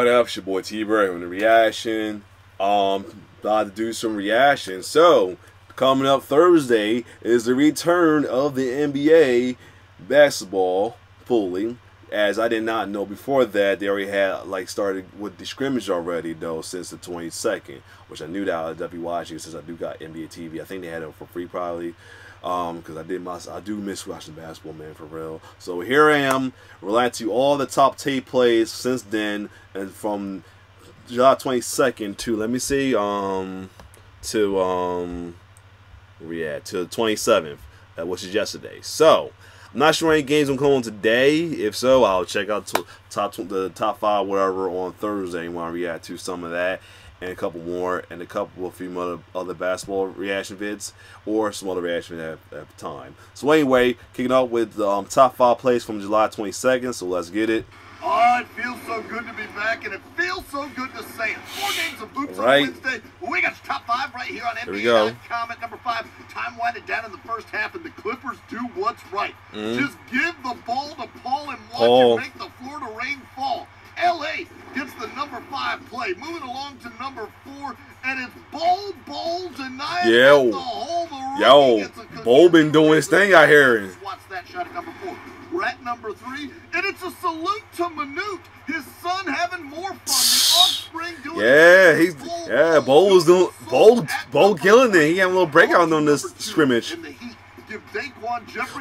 What up, it's your boy T-Bird with the reaction. About to do some reaction. So, coming up Thursday is the return of the NBA basketball fully. As I did not know before that, they already had started with the scrimmage already though since the 22nd, which I knew that I would be watching since I do got NBA TV. I think they had it for free probably. Because I do miss watching basketball, man, for real. So here I am, relating to all the top 10 plays since then, and from July 22nd to, let me see, to the 27th, which is yesterday. So I'm not sure any games will come on today. If so, I'll check out the top five, whatever, on Thursday when I react to some of that. And a couple more, and a couple of other basketball reaction vids, or some other reaction at the time. So anyway, kicking off with the top 5 plays from July 22nd, so let's get it. Oh, it feels so good to be back, and it feels so good to say it. 4 games of boots on Wednesday. We got top 5 right here on NBA.com at number 5. Time winded down in the first half, and the Clippers do what's right. Just give the ball to Paul and watch him make the Florida rain fall. L.A. gets the number 5 play. Moving along to number 4, and it's Bol Bol tonight. Yo, Bol been doing his thing out here. Watch that shot at number 4. We're at number 3, and it's a salute to Manute. His son having more fun. The offspring doing Bol killing it. He had a little breakout on this scrimmage.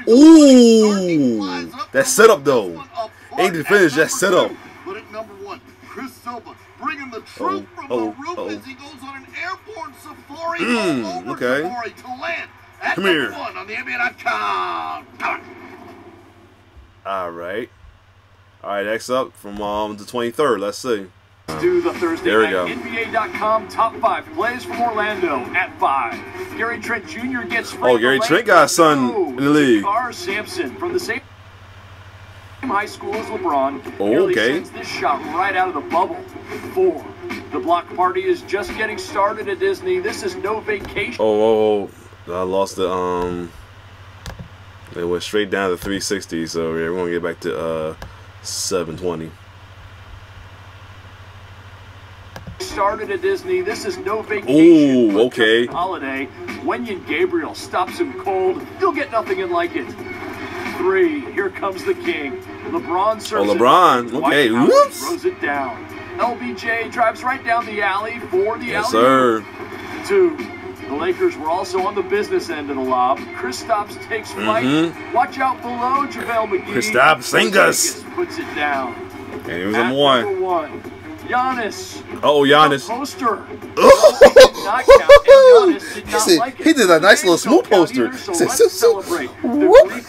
Ooh, that setup though. Ain't to finish that setup. But at number 1, Chris Silva, bringing the truth from the roof as he goes on an airborne safari over to land at number 1 on the NBA.com. All right, next up from the 23rd, let's see. Let's do the Thursday night NBA.com top 5 plays from Orlando at 5. Gary Trent Jr. gets free. Oh, Gary Trent got his son in the league. Sampson from the same high school as LeBron. Sends this shot right out of the bubble. 4. The block party is just getting started at Disney. This is no vacation. I lost the it went straight down to 360, so yeah, we're gonna get back to 720. Started at Disney. This is no vacation. Holiday. Wenyon Gabriel stops him cold. You'll get nothing in like it. 3. Here comes the king. LeBron serves throws it down. LBJ drives right down the alley for the alley. 2. The Lakers were also on the business end of the lob. Kristaps takes flight. Watch out below, JaVale McGee. Kristaps puts it down. And it was number 1. Giannis. Giannis. Poster. He did a nice little smooth poster. That was a Greek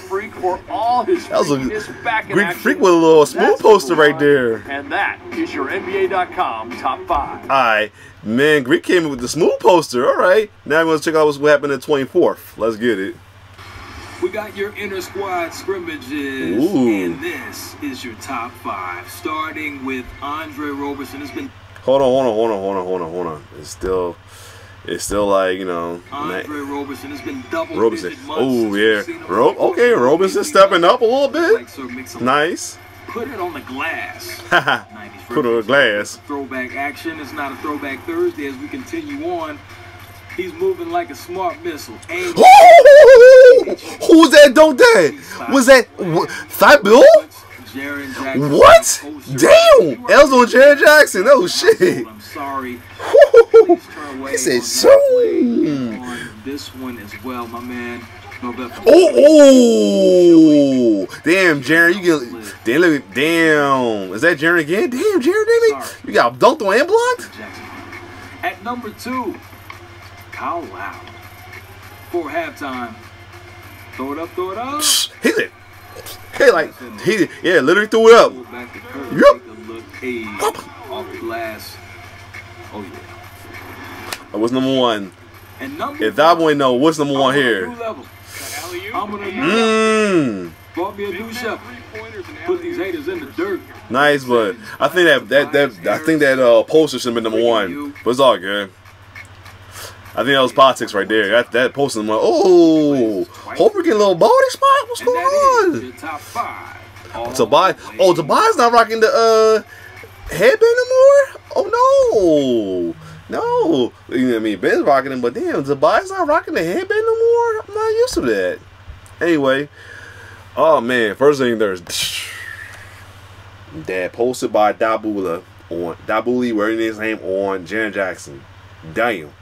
freak with a little smooth poster right there. And that is your NBA.com top 5. Alright, man, Greek came in with the smooth poster. Alright, now we're going to check out what happened at 24th. Let's get it. We got your inner squad scrimmages, and this is your top 5, starting with Andre Roberson. It's been hold on. It's still like, you know. Andre Roberson has been double-digit months. Oh yeah, Roberson's stepping up a little bit. Nice. Put it on the glass. Put it on the glass. Throwback action. It's not a throwback Thursday as we continue on. He's moving like a smart missile. Who's that? Don't that? Was that Thigh Bill? Jaren Jackson. What? Damn! L's on Jaren Jackson. Oh shit. I'm sorry. He said so. This one as well, my man. Damn, Jaren, you get. Damn. Is that Jaren again? Damn, Jaren, you got dunked on and blocked. At number 2, Paul out for halftime. Throw it up. He did. Literally threw it up. What's number 1? And number if that boy know, what's number 1 here? Bought me a new shovel. Put these haters in the dirt. Nice, but I think that poster should have been number 1. But it's all good. I think that was politics right there. That posting went, hope we get a little baldy spot. What's going on? Tobias. Tobias not rocking the headband anymore? Oh, no. No. You know what I mean? Ben's rocking him, but damn, Tobias not rocking the headband no more? I'm not used to that. Anyway. Oh, man. First thing there's... that posted by Dabula on... Dabuli wearing his name on Jaren Jackson. Damn.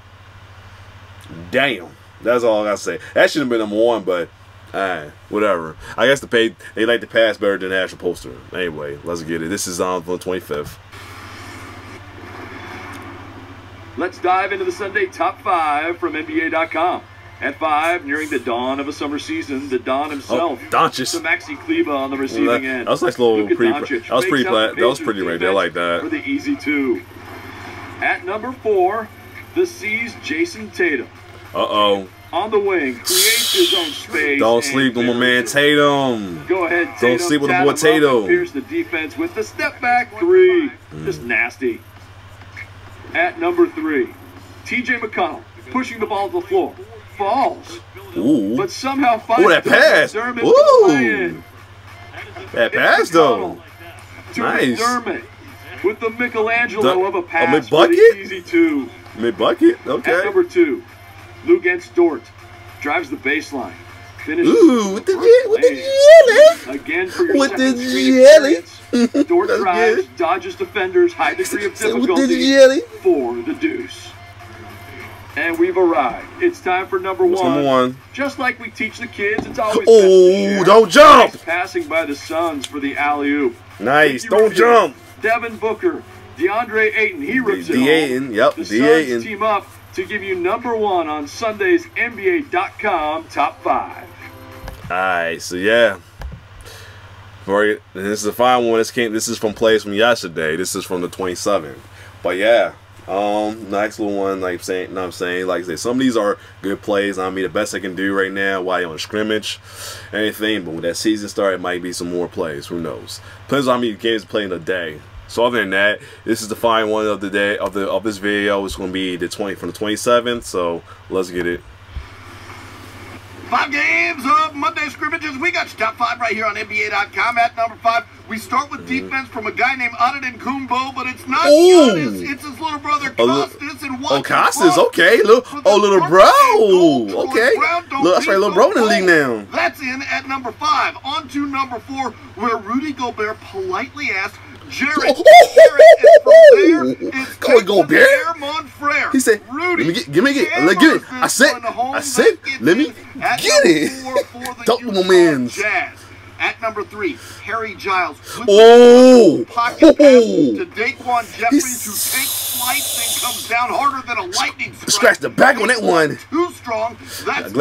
Damn. That's all I gotta say. That should have been number one, but... Alright, whatever. I guess they like the pass better than the actual poster. Anyway, let's get it. This is on the 25th. Let's dive into the Sunday top 5 from NBA.com. At 5, nearing the dawn of a summer season, the Don himself. Oh, Dončić. To Maxi Kleber on the receiving end. That was a nice little pre. That was pretty flat. That was pretty right there. I like that. For the easy two. At number 4, the C's Jason Tatum. Uh-oh. On the wing, creates his own space. Don't sleep on my man Tatum. Go ahead, Tatum. Don't sleep with my boy Tatum. Pierce the defense with the step back three. Just nasty. At number 3, T.J. McConnell pushing the ball to the floor, falls, but somehow finds that pass. Dermot. Ooh, that pass though. Nice. Dermot with the Michelangelo of a pass. Oh, mid-bucket. Mid-bucket. Okay. At number 2. Lou Dort drives the baseline. Finishes with the jelly. Dort drives, dodges defenders, high degree of difficulty for the deuce. And we've arrived. It's time for number one. Number one. Just like we teach the kids, it's always don't jump. Nice passing by the Suns for the alley-oop. Nice. Don't jump. Devin Booker, DeAndre Ayton. He rips it all. Ayton. Yep. The Suns team up to give you number one on Sunday's NBA.com top 5. Alright, so yeah. This is a fine one. This is from plays from yesterday. This is from the 27th. But yeah. Next little one, like saying like I say, some of these are good plays. I mean the best I can do right now while you're on scrimmage, anything, but when that season starts, it might be some more plays. Who knows? Depends on how many games play in a day. So other than that, this is the final one of the day of this video. It's going to be the 27th. So let's get it. 5 games of Monday scrimmages. We got your top 5 right here on NBA.com. At number 5, we start with defense from a guy named Antetokounmpo, but it's not Giannis. It's his little brother Kostas. And Kostas. Okay, little bro. Okay, that's right, little bro in the league now. That's in at number 5. On to number 4, where Rudy Gobert politely asks. Jared, he said, "Rudy, let me get it. I said, let me get it." Double man's. Jazz. At number 3, Harry Giles. Pocket pass to Daquan Jeffries, who takes flight and comes down harder than a lightning strike. Scratch the back on that one. Too strong. That's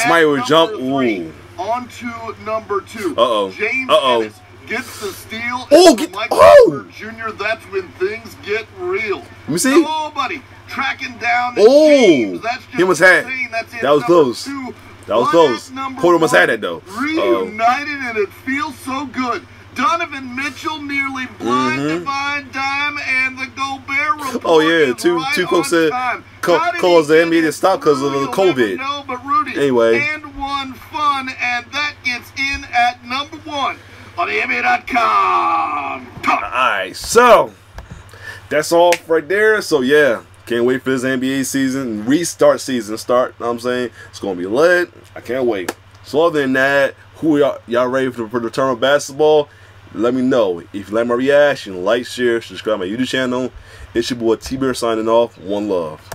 somebody would jump. Ooh. On to number 2. James Ennis gets the steal. Michael Jr. That's when things get real. Let me see. Nobody tracking down the James. That's just insane. That's it. That was close. 2. That was close. Porter must have had that though. Reunited and it feels so good. Donovan Mitchell nearly blind divine dime and the Gobert report. Oh yeah, two folks said caused the NBA to stop because of the COVID. No, but Rudy. Anyway, and one fun, and that gets in at number 1. On NBA.com. Alright, so that's all right there. So yeah, can't wait for this NBA season. Restart season start, you know what I'm saying? It's gonna be lit. I can't wait. So other than that, who y'all ready for the return of basketball? Let me know. If you like my reaction, like, share, subscribe to my YouTube channel. It's your boy T-Bear signing off. One love.